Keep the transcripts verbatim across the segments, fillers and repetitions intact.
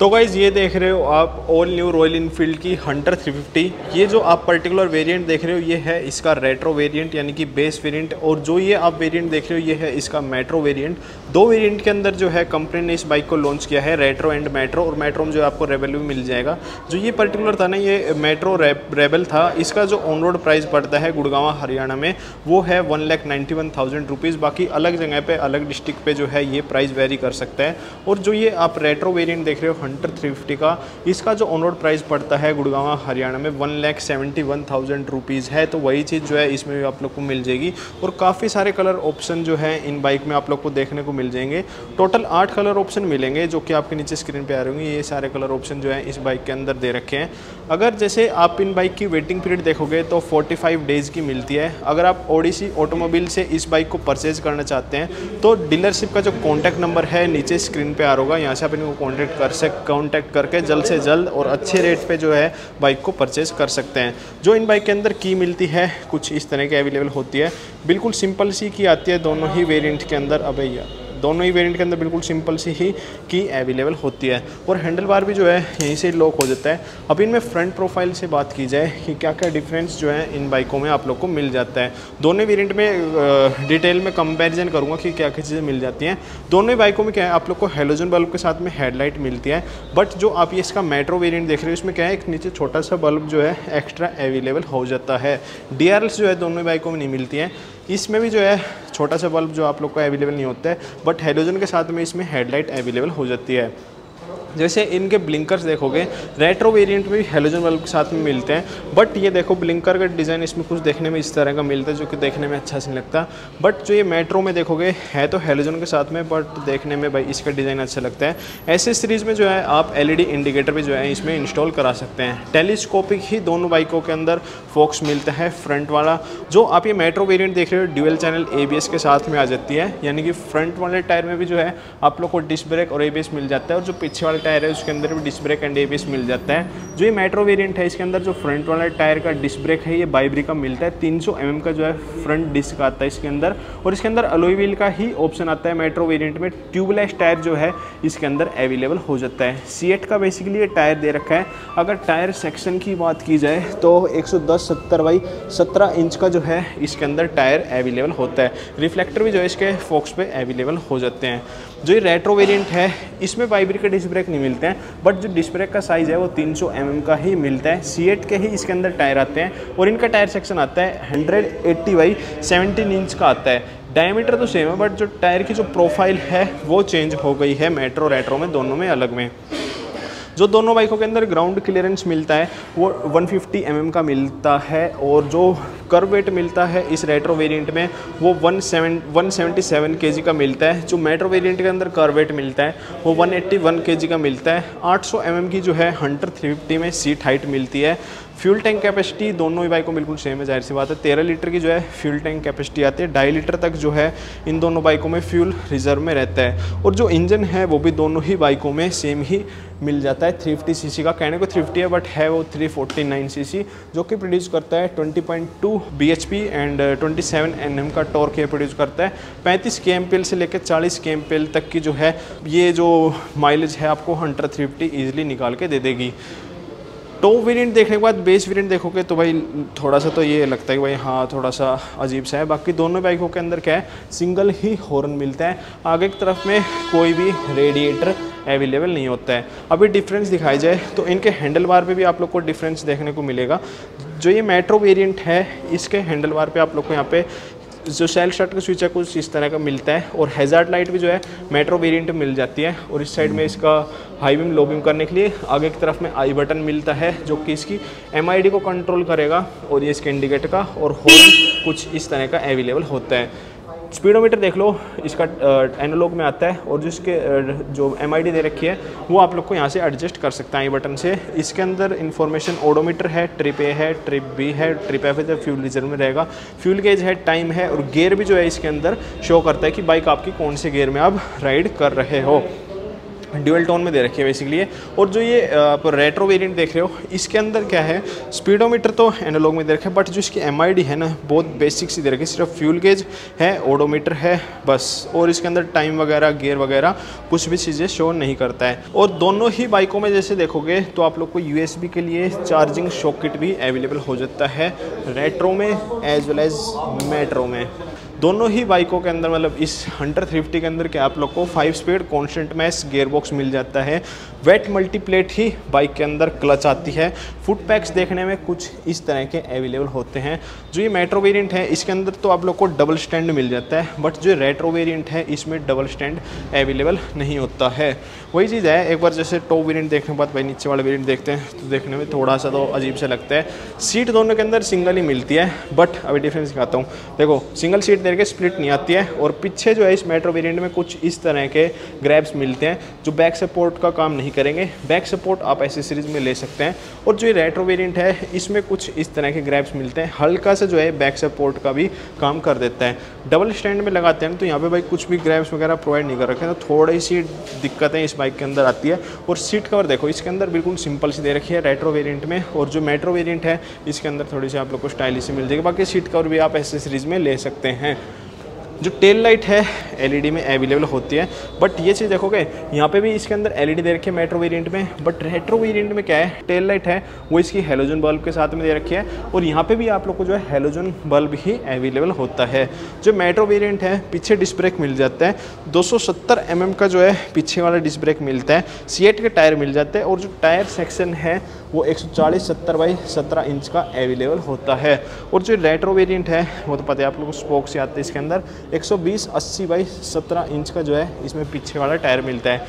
तो गाइज़ ये देख रहे हो आप ऑल न्यू रॉयल इनफील्ड की हंटर थ्री फिफ्टी। ये जो आप पर्टिकुलर वेरिएंट देख रहे हो ये है इसका रेट्रो वेरिएंट यानी कि बेस वेरिएंट, और जो ये आप वेरिएंट देख रहे हो ये है इसका मेट्रो वेरिएंट। दो वेरिएंट के अंदर जो है कंपनी ने इस बाइक को लॉन्च किया है, रेट्रो एंड मेट्रो। और मेट्रो में जो आपको रेबल भी मिल जाएगा। जो ये पर्टिकुलर था ना ये मेट्रो रेबल था, इसका जो ऑन रोड प्राइस पड़ता है गुड़गांव हरियाणा में वो है one lakh ninety one thousand rupees. बाकी अलग जगह पर अलग डिस्ट्रिक्ट पर जो है ये प्राइस वेरी कर सकता है। और जो ये आप रेट्रो वेरिएंट देख रहे हो हंटर थ्री फिफ्टी का, इसका जो ऑन रोड प्राइस पड़ता है गुड़गांव हरियाणा में one lakh seventy one thousand rupees है। तो वही चीज़ जो है इसमें भी आप लोग को मिल जाएगी। और काफ़ी सारे कलर ऑप्शन जो है इन बाइक में आप लोग को देखने को मिल जाएंगे। टोटल आठ कलर ऑप्शन मिलेंगे जो कि आपके नीचे स्क्रीन पे आ रहे होंगे। ये सारे कलर ऑप्शन जो है इस बाइक के अंदर दे रखे हैं। अगर जैसे आप इन बाइक की वेटिंग पीरियड देखोगे तो पैंतालीस डेज़ की मिलती है। अगर आप ओडिशा ऑटोमोबाइल से इस बाइक को परचेज करना चाहते हैं तो डीलरशिप का जो कॉन्टैक्ट नंबर है नीचे स्क्रीन पर आ रहा होगा, यहाँ से आप इनको कॉन्टैक्ट कर सकते कांटेक्ट करके जल्द से जल्द और अच्छे रेट पे जो है बाइक को परचेज़ कर सकते हैं। जो इन बाइक के अंदर की मिलती है कुछ इस तरह की अवेलेबल होती है, बिल्कुल सिंपल सी की आती है दोनों ही वेरिएंट के अंदर। अब यार दोनों ही वेरिएंट के अंदर बिल्कुल सिंपल सी ही की अवेलेबल होती है। और हैंडल बार भी जो है यहीं से लॉक हो जाता है। अब इनमें फ्रंट प्रोफाइल से बात की जाए कि क्या क्या डिफरेंस जो है इन बाइकों में आप लोग को मिल जाता है, दोनों वेरिएंट में डिटेल में कंपैरिजन करूँगा कि क्या क्या चीज़ें मिल जाती हैं। दोनों बाइकों में क्या है आप लोग को हेलोजन बल्ब के साथ में हेडलाइट मिलती है। बट जो आप ये इसका मेट्रो वेरिएंट देख रहे हो इसमें क्या है एक नीचे छोटा सा बल्ब जो है एक्स्ट्रा अवेलेबल हो जाता है। डी आर एल्स जो है दोनों बाइकों में नहीं मिलती हैं। इसमें भी जो है छोटा सा बल्ब जो आप लोग को अवेलेबल नहीं होता है, बट हेलोजन के साथ में इसमें हेडलाइट अवेलेबल हो जाती है। जैसे इनके ब्लिंकर्स देखोगे रेट्रो वेरिएंट में भी हेलोजन बल्ब के साथ में मिलते हैं, बट ये देखो ब्लिंकर का डिज़ाइन इसमें कुछ देखने में इस तरह का मिलता है जो कि देखने में अच्छा नहीं लगता। बट जो ये मेट्रो में देखोगे है तो हेलोजन के साथ में, बट देखने में भाई इसका डिज़ाइन अच्छा लगता है। ऐसे सीरीज़ में जो है आप एलईडी इंडिकेटर भी जो है इसमें इंस्टॉल करा सकते हैं। टेलीस्कोपिक ही दोनों बाइकों के अंदर फोक्स मिलता है फ्रंट वाला। जो आप ये मेट्रो वेरियंट देख रहे हो dual channel A B S के साथ में आ जाती है, यानी कि फ्रंट वाले टायर में भी जो है आप लोग को डिस्क ब्रेक और ए बी एस मिल जाता है। और जो पीछे वाला टायर है उसके अंदर भी disc brake and A B S मिल जाता है। जो ये मेट्रो वेरिएंट है इसके अंदर जो फ्रंट वाला टायर का डिस्क ब्रेक है ये बाइब्री का मिलता है। तीन सौ एम एम का जो है फ्रंट डिस्क आता है इसके अंदर। और इसके अंदर अलॉय व्हील का ही ऑप्शन आता है मेट्रो वेरिएंट में। ट्यूबलेस टायर जो है इसके अंदर अवेलेबल हो जाता है। सीएट का बेसिकली ये टायर दे रखा है। अगर टायर सेक्शन की बात की जाए तो एक सौ दस सत्तर बाई सत्रह इंच का जो है इसके अंदर टायर अवेलेबल होता है। रिफ्लेक्टर भी जो है इसके फोक्स पे अवेलेबल हो जाते हैं। जो ये रेट्रो वेरिएंट है इसमें बाइब्री का डिस्क ब्रेक नहीं मिलते हैं, बट जो डिस्क ब्रेक का साइज़ है वो तीन सौ एम एम का ही मिलता है। सीएट के ही इसके अंदर टायर आते हैं और इनका टायर सेक्शन आता है एक सौ अस्सी बाई सत्रह इंच का आता है। डायमीटर तो सेम है, बट जो टायर की जो प्रोफाइल है वो चेंज हो गई है मेट्रो रेट्रो में, दोनों में अलग में। जो दोनों बाइकों के अंदर ग्राउंड क्लियरेंस मिलता है वो एक सौ पचास एम एम का मिलता है। और जो कर्व वेट मिलता है इस रेट्रो वेरिएंट में वो वन सेवेंटी सेवन केजी का मिलता है। जो मेट्रो वेरिएंट के अंदर कर्व वेट मिलता है वो वन एट्टी वन केजी का मिलता है। आठ सौ एम एम की जो है हंटर थ्री फिफ्टी में सीट हाइट मिलती है। फ्यूल टैंक कैपेसिटी दोनों ही बाइकों बिल्कुल सेम है, जाहिर सी बात है। तेरह लीटर की जो है फ्यूल टैंक कैपेसिटी आती है। ढाई लीटर तक जो है इन दोनों बाइकों में फ्यूल रिजर्व में रहता है। और जो इंजन है वो भी दोनों ही बाइकों में सेम ही मिल जाता है। थ्री फिफ्टी सी सी का, कहने को थ्री फिफ्टी है बट है वो three forty nine C C, जो कि प्रोड्यूस करता है twenty point two B H P and twenty seven N M का टॉर्क ये प्रोड्यूस करता है। पैंतीस के एम पी एल से लेकर चालीस के एम पी एल तक की जो है ये जो माइलेज है आपको हंटर थ्री फिफ्टी ईजिली निकाल के दे देगी। टॉप वेरिएंट देखने के बाद बेस वेरिएंट देखोगे तो भाई थोड़ा सा तो ये लगता है कि भाई हाँ थोड़ा सा अजीब सा है। बाकी दोनों बाइकों के अंदर क्या है सिंगल ही हॉर्न मिलता है, आगे की तरफ में कोई भी रेडिएटर अवेलेबल नहीं होता है। अभी डिफरेंस दिखाई जाए तो इनके हैंडल बार पे भी आप लोग को डिफरेंस देखने को मिलेगा। जो ये मेट्रो वेरिएंट है इसके हैंडल बार पे आप लोग को यहाँ पे जो सेल्फ स्टार्ट का स्विच है कुछ इस तरह का मिलता है। और हैजार्ड लाइट भी जो है मेट्रो वेरिएंट में मिल जाती है। और इस साइड में इसका हाई बीम लो बीम करने के लिए आगे की तरफ में आई बटन मिलता है जो कि इसकी एम आई डी को कंट्रोल करेगा। और ये इसके इंडिकेटर का और हॉर्न कुछ इस तरह का अवेलेबल होता है। स्पीडोमीटर देख लो इसका एनालॉग में आता है। और जिसके जो एम आई डी दे रखी है वो आप लोग को यहाँ से एडजस्ट कर सकते हैं आई बटन से। इसके अंदर इन्फॉर्मेशन ओडोमीटर है, ट्रिप ए है, ट्रिप बी है, ट्रिप एफ है, फ्यूल रिजर्व में रहेगा, फ्यूल गेज है, टाइम है। और गियर भी जो है इसके अंदर शो करता है कि बाइक आपकी कौन से गियर में आप राइड कर रहे हो। ड्यूल टोन में दे रखी है बेसिकली। और जो ये आप रेट्रो वेरिएंट देख रहे हो इसके अंदर क्या है, स्पीडोमीटर तो एनालॉग में दे रखा है बट जो इसकी एमआईडी है ना बहुत बेसिक सी दे रखी है, सिर्फ फ्यूल गेज है, ओडोमीटर है बस। और इसके अंदर टाइम वगैरह गियर वगैरह कुछ भी चीज़ें शो नहीं करता है। और दोनों ही बाइकों में जैसे देखोगे तो आप लोग को यूएसबी के लिए चार्जिंग शॉकेट भी अवेलेबल हो जाता है, रेट्रो में एज वेल एज मेट्रो में। दोनों ही बाइकों के अंदर मतलब इस हंटर थ्री फिफ्टी के अंदर क्या आप लोग को five speed constant mesh gearbox मिल जाता है। वेट मल्टीप्लेट ही बाइक के अंदर क्लच आती है। फुट पैक्स देखने में कुछ इस तरह के अवेलेबल होते हैं। जो ये मेट्रो वेरिएंट है इसके अंदर तो आप लोग को डबल स्टैंड मिल जाता है बट जो रेट्रो वेरिएंट है इसमें डबल स्टैंड अवेलेबल नहीं होता है। वही चीज़ है, एक बार जैसे टॉप वेरिएंट देखने के बाद भाई नीचे वाला वेरिएंट देखते हैं तो देखने में थोड़ा सा तो अजीब सा लगता है। सीट दोनों के अंदर सिंगल ही मिलती है बट अभी डिफरेंस दिखाता हूँ। देखो सिंगल सीट के स्प्लिट नहीं आती है। और पीछे जो है इस मेट्रो वेरिएंट में कुछ इस तरह के ग्रैब्स मिलते हैं जो बैक सपोर्ट का काम नहीं करेंगे। बैक सपोर्ट आप एसेसरीज में ले सकते हैं। और जो ये रेट्रो वेरिएंट है इसमें कुछ इस तरह के ग्रैब्स मिलते हैं, हल्का सा जो है बैक सपोर्ट का भी काम कर देता है। डबल स्टैंड में लगाते हैं तो यहाँ पे भाई कुछ भी ग्रैब्स वगैरह प्रोवाइड नहीं कर रखे हैं, तो थोड़ी सी दिक्कतें इस बाइक के अंदर आती है। और सीट कवर देखो इसके अंदर बिल्कुल सिंपल सी दे रखी है रेट्रो वेरिएंट में। और जो मेट्रो वेरिएंट है इसके अंदर थोड़ी सी आप लोग को स्टाइलिश मिल जाएगी। बाकी सीट कवर भी आप एसेसरीज में ले सकते हैं। जो टेल लाइट है एलईडी में अवेलेबल होती है बट ये चीज़ देखोगे यहाँ पे भी इसके अंदर एलईडी दे रखी है मेट्रो वेरिएंट में। बट रेट्रो वेरिएंट में क्या है, टेल लाइट है वो इसकी हेलोजन बल्ब के साथ में दे रखी है। और यहाँ पे भी आप लोग को जो है हेलोजन बल्ब ही अवेलेबल होता है। जो मेट्रो वेरिएंट है पीछे डिस्क ब्रेक मिल जाता है, दो सौ सत्तर एम एम का जो है पीछे वाला डिस्क ब्रेक मिलता है, सीएट के टायर मिल जाते हैं। और जो टायर सेक्शन है वो एक सौ चालीस सत्तर बाई सत्रह इंच का अवेलेबल होता है। और जो रेट्रो वेरिएंट है वो तो पता है आप लोग को स्पोक से आते हैं। इसके अंदर एक सौ बीस अस्सी बाई सत्रह इंच का जो है इसमें पीछे वाला टायर मिलता है,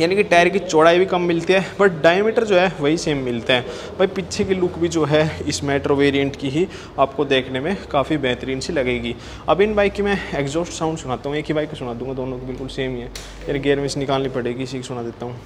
यानी कि टायर की चौड़ाई भी कम मिलती है बट डायमीटर जो है वही सेम मिलता है। भाई पीछे की लुक भी जो है इस मेट्रो वेरिएंट की ही आपको देखने में काफ़ी बेहतरीन सी लगेगी। अब इन बाइक की मैं एग्जॉस्ट साउंड सुनाता हूँ, एक ही बाइक को सुना दूँगा, दोनों की बिल्कुल सेम ही है यानी गियर में से निकालनी पड़ेगी, इसी को सुना देता हूँ।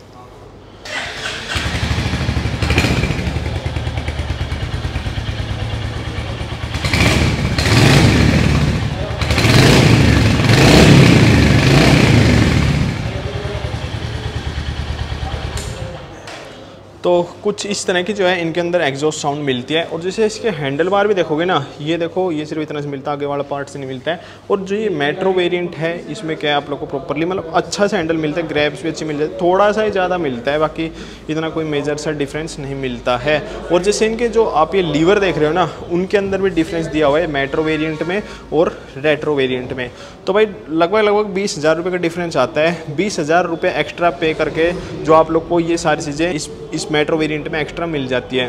तो कुछ इस तरह की जो है इनके अंदर एग्जॉस्ट साउंड मिलती है। और जैसे इसके हैंडल बार भी देखोगे ना, ये देखो ये सिर्फ इतना से मिलता है, आगे वाला पार्ट से नहीं मिलता है। और जो ये मेट्रो वेरिएंट है इसमें क्या है आप लोग को प्रॉपरली मतलब अच्छा सा हैंडल मिलता है, ग्रैब्स भी अच्छी मिल जाती है, थोड़ा सा ही ज़्यादा मिलता है बाकी इतना कोई मेजर सा डिफरेंस नहीं मिलता है। और जैसे इनके जो आप ये लीवर देख रहे हो ना उनके अंदर भी डिफरेंस दिया हुआ है मेट्रो वेरिएंट में और रेट्रो वेरिएंट में। तो भाई लगभग लगभग बीस हज़ार रुपये का डिफरेंस आता है। बीस हज़ार रुपये एक्स्ट्रा पे करके जो आप लोग को ये सारी चीज़ें इस इस मेट्रो वेरिएंट में एक्स्ट्रा मिल जाती है।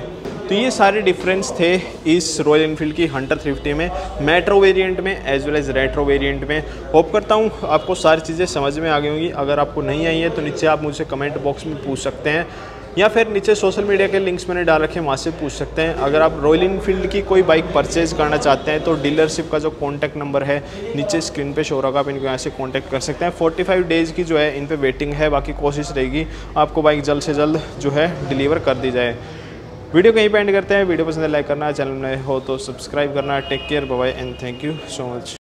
तो ये सारे डिफरेंस थे इस रॉयल एनफील्ड की हंटर थ्री फिफ्टी में, मेट्रो वेरिएंट में as well as retro variant में। होप करता हूँ आपको सारी चीज़ें समझ में आ गई होंगी। अगर आपको नहीं आई है तो नीचे आप मुझसे कमेंट बॉक्स में पूछ सकते हैं या फिर नीचे सोशल मीडिया के लिंक्स मैंने डाल रखे हैं वहाँ से पूछ सकते हैं। अगर आप रॉयल एनफील्ड की कोई बाइक परचेज़ करना चाहते हैं तो डीलरशिप का जो कॉन्टैक्ट नंबर है नीचे स्क्रीन पे शो होगा, आप इनको यहाँ से कॉन्टैक्ट कर सकते हैं। पैंतालीस डेज़ की जो है इन पे वेटिंग है, बाकी कोशिश रहेगी आपको बाइक जल्द से जल्द जो है डिलीवर कर दी जाए। वीडियो कहीं पे एंड करते हैं। वीडियो पसंद लाइक करना, चैनल में हो तो सब्सक्राइब करना। Take care, bye bye and thank you so much.